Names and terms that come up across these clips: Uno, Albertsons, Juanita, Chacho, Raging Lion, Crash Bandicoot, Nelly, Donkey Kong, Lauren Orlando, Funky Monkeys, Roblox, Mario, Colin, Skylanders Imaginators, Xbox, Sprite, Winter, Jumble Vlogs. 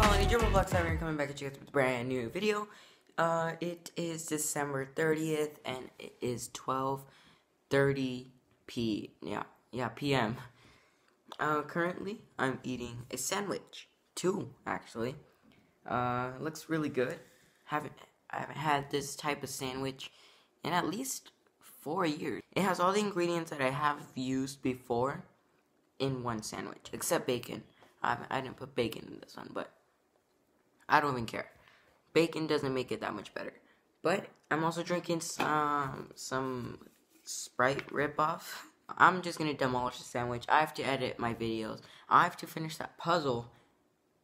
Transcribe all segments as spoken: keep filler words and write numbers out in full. Colin, Jumble Vlogs here, coming back at you guys with a brand new video. Uh, it is December thirtieth, and it is twelve thirty p. Yeah, yeah, p m Uh, currently, I'm eating a sandwich, two actually. Uh, it looks really good. Haven't I haven't had this type of sandwich in at least four years. It has all the ingredients that I have used before in one sandwich, except bacon. I, I didn't put bacon in this one, but I don't even care. Bacon doesn't make it that much better. But I'm also drinking some, some Sprite ripoff. I'm just going to demolish the sandwich. I have to edit my videos. I have to finish that puzzle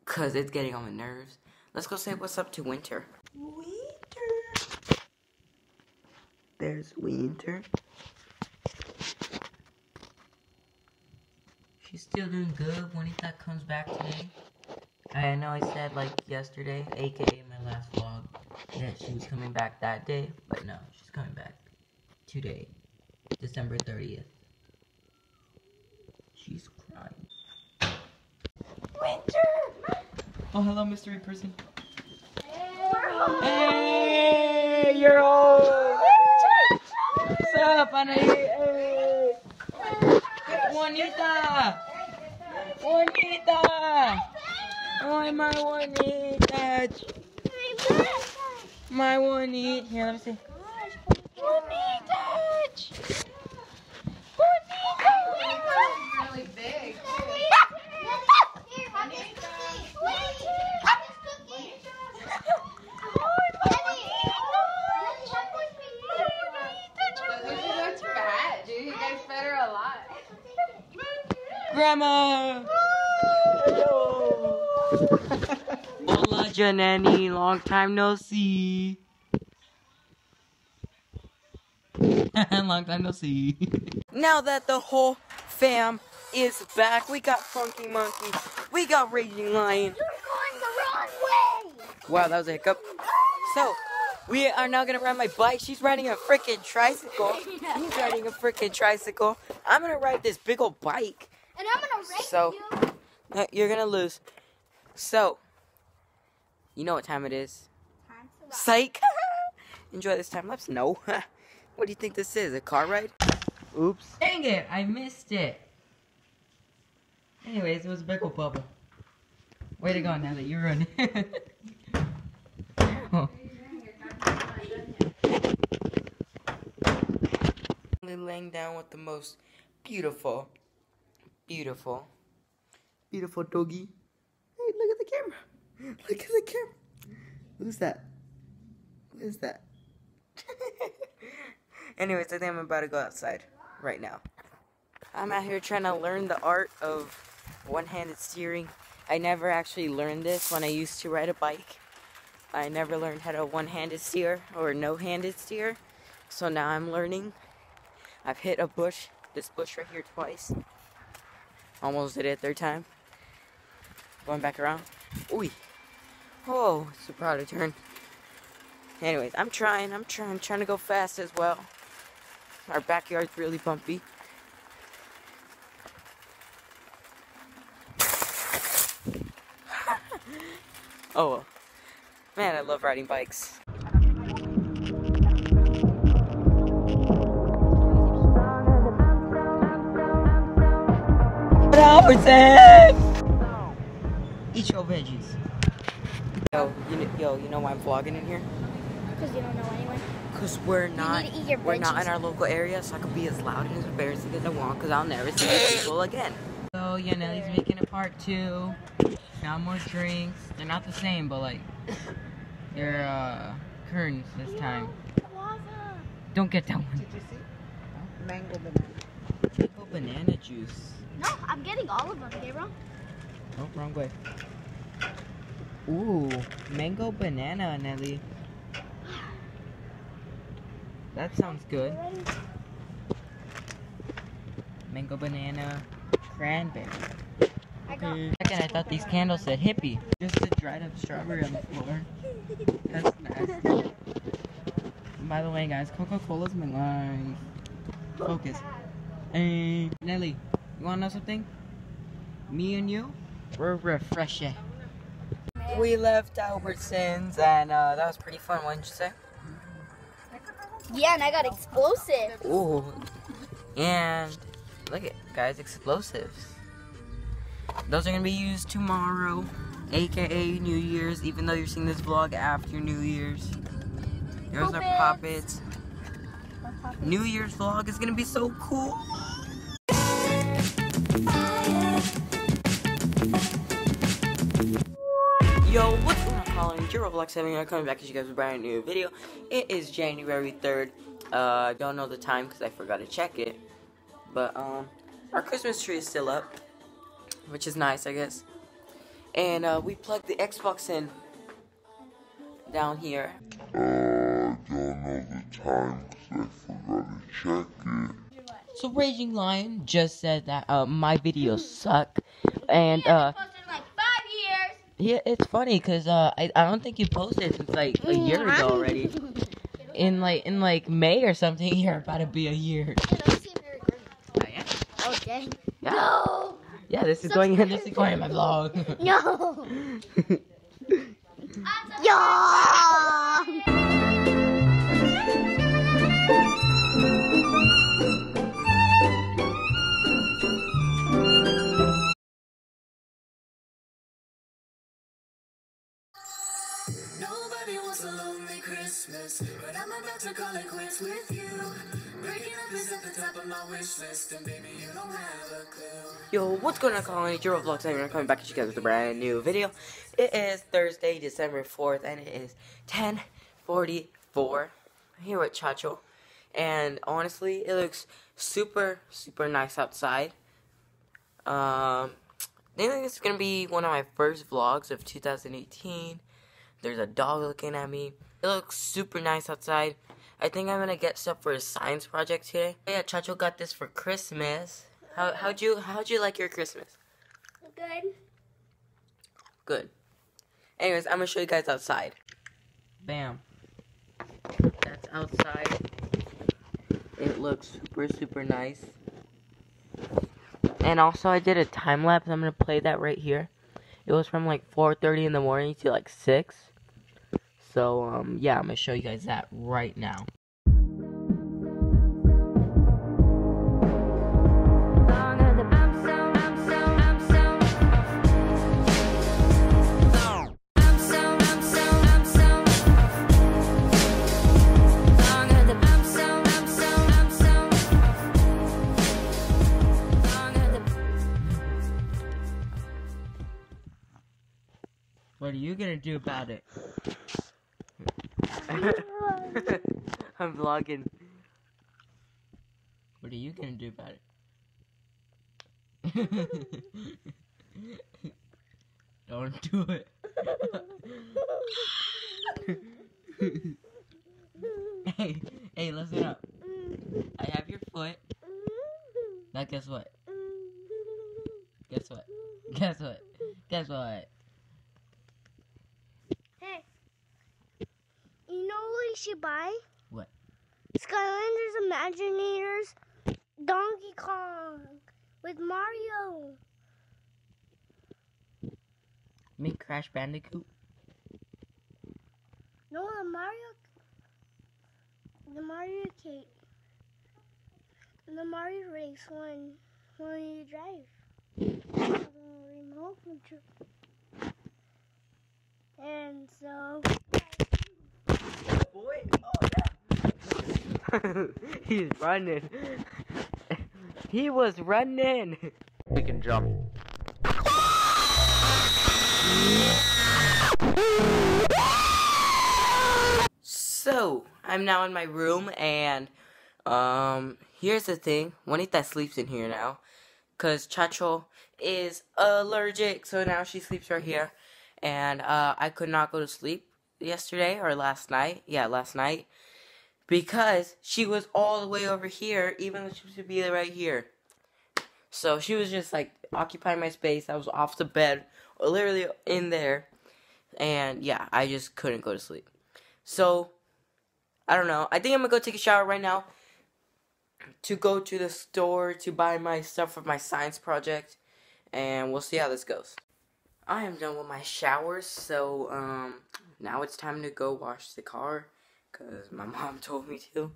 because it's getting on my nerves. Let's go say what's up to Winter. Winter. There's Winter. She's still doing good. Juanita comes back today. I know I said like yesterday, aka my last vlog, that she was coming back that day, but no, she's coming back today, December thirtieth. She's crying. Winter! Oh, hello, mystery person. Hey, we're home. Hey, you're home. Winter! What's up, Anna? Juanita! Juanita! Oh, my Juanita! My Juanita! Here, let me see. Juanita! Juanita! It's really big. Juanita! Grandma! Hola, Janani. Long time no see. Long time no see. Now that the whole fam is back, we got Funky Monkeys, we got Raging Lion. You're going the wrong way! Wow, that was a hiccup. So, we are now gonna ride my bike. She's riding a freaking tricycle. He's riding a freaking tricycle. I'm gonna ride this big old bike. And I'm gonna race so, you. No, you're gonna lose. So, you know what time it is. Time to ride. Psych! Enjoy this time lapse? No. What do you think this is? A car ride? Oops. Dang it! I missed it. Anyways, it was a big old bubble. Way to go, Nelly. You ruined it. Oh. Laying down with the most beautiful. Beautiful. Beautiful doggy. Hey, look at the camera. Look at the camera. Who's that? Who's that? Anyways, I think I'm about to go outside right now. I'm out here trying to learn the art of one-handed steering. I never actually learned this when I used to ride a bike. I never learned how to one-handed steer or no-handed steer. So now I'm learning. I've hit a bush, this bush right here twice. Almost did it third time. Going back around. Ooh. Oh, it's a proud turn. Anyways, I'm trying, I'm trying, trying to go fast as well. Our backyard's really bumpy. Oh, man, I love riding bikes. one hundred percent! Eat your veggies. Yo, you, yo, you know why I'm vlogging in here? Because you don't know anyone. Because we're not, you need to eat your we're not in our local area, so I can be as loud and as embarrassing as I want, because I'll never see these people again. So, yeah, Nelly's making a part two. Now more drinks. They're not the same, but like, they're uh, curtains this time. Don't get that one. Did you see? Mango banana. Mango banana juice. No, I'm getting all of them, okay, bro? Oh, wrong way. Ooh, mango banana, Nelly. That sounds good. Mango banana, cranberry. I got Second, I thought these candles said hippie. Just a dried up strawberry on the floor. That's nice. By the way, guys, Coca-Cola's my life. Focus. Hey, Nelly. You wanna know something? Me and you, we're refreshing. We left Albertsons, and uh, that was pretty fun, wouldn't you say? Yeah, and I got explosives. Ooh. And look at, guys, explosives. Those are going to be used tomorrow, a k a. New Year's, even though you're seeing this vlog after New Year's. There's our poppets. New Year's vlog is going to be so cool. Yo, what's going on, Colin? It's your Roblox seven. I'm coming back at you guys with a brand new video. It is January third. Uh, I don't know the time because I forgot to check it. But, um, our Christmas tree is still up, which is nice, I guess. And, uh, we plugged the Xbox in down here. Uh, I don't know the time because I forgot to check it. So Raging Lion just said that, uh, my videos suck. And, uh... yeah, it's funny because uh, I, I don't think you posted since like a year ago already. In like in like May or something. You're about to be a year. Yeah, let me see if you're recording. Oh yeah. Oh dang. Yeah. No. Yeah, this is so going. This is going in my vlog. No. Yeah. Christmas, but I'm about to call it quits with you. Breaking up is at the top of my wish list, and baby, you don't have a clue. Yo, what's going on, Colin? It's your Roblox, and I'm coming back at you guys with a brand new video. It is Thursday, December fourth, and it is ten forty-four. I'm here with Chacho, and honestly, it looks super, super nice outside. Um, I think it's gonna be one of my first vlogs of two thousand eighteen. There's a dog looking at me. It looks super nice outside. I think I'm gonna get stuff for a science project today. Yeah, Chacho got this for Christmas. How how'd you how'd you like your Christmas? Good. Good. Anyways, I'm gonna show you guys outside. Bam. That's outside. It looks super super nice. And also, I did a time lapse. I'm gonna play that right here. It was from like four thirty in the morning to like six. So, um, yeah, I'm gonna show you guys that right now. What are you gonna do about it? I'm vlogging. What are you gonna do about it? Don't do it. Hey, hey, listen up. I have your foot. Now guess what? Guess what? Guess what? Guess what? You know what you should buy? What? Skylanders Imaginators, Donkey Kong with Mario. Make Crash Bandicoot? No, the Mario, the Mario cake, the Mario race one when you drive. Remote control. And so. Boy. Oh, yeah. He's running. He was running. We can jump. So, I'm now in my room, and um, here's the thing. Juanita sleeps in here now, because Chacho is allergic, so now she sleeps right here. And uh, I could not go to sleep yesterday or last night, yeah, last night, because she was all the way over here, even though she should be right here. So she was just like occupying my space. I was off the bed, literally in there, and yeah, I just couldn't go to sleep. So I don't know. I think I'm gonna go take a shower right now to go to the store to buy my stuff for my science project, and we'll see how this goes. I am done with my shower, so um, now it's time to go wash the car, because my mom told me to.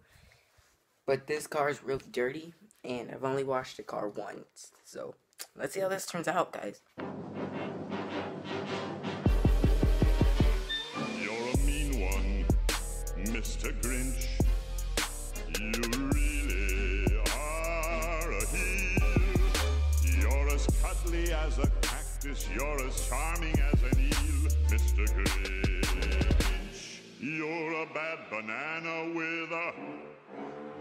But this car is really dirty, and I've only washed the car once, so let's see how this turns out, guys. You're a mean one, Mister Grinch. You really are a heel. You're as cuddly as a cactus. You're as charming as an eel, Mister Grinch. You're a bad banana with a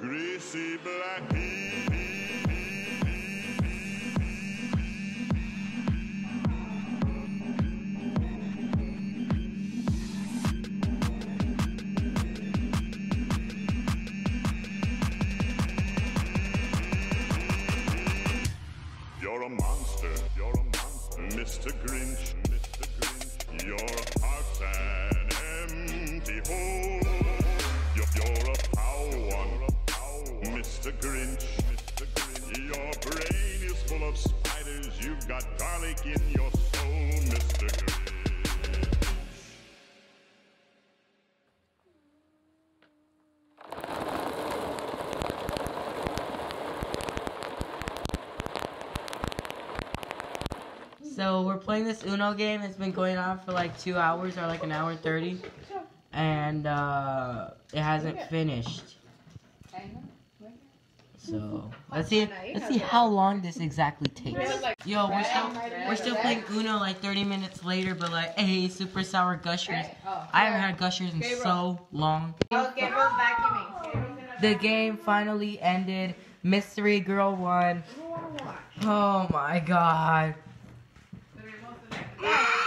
greasy black heel. Mister Grinch, Mister Grinch, your heart's an empty hole. You're, you're a foul one, Mister Grinch, Mister Grinch. Your brain is full of spiders. You've got garlic in your soul, Mister Grinch. So we're playing this Uno game. It's been going on for like two hours or like an hour and thirty, and uh, it hasn't finished. So let's see. Let's see how long this exactly takes. Yo, we're still we're still playing Uno like thirty minutes later, but like, hey, super sour gushers. I haven't had gushers in so long. The game finally ended. Mystery Girl won. Oh my God. Yeah.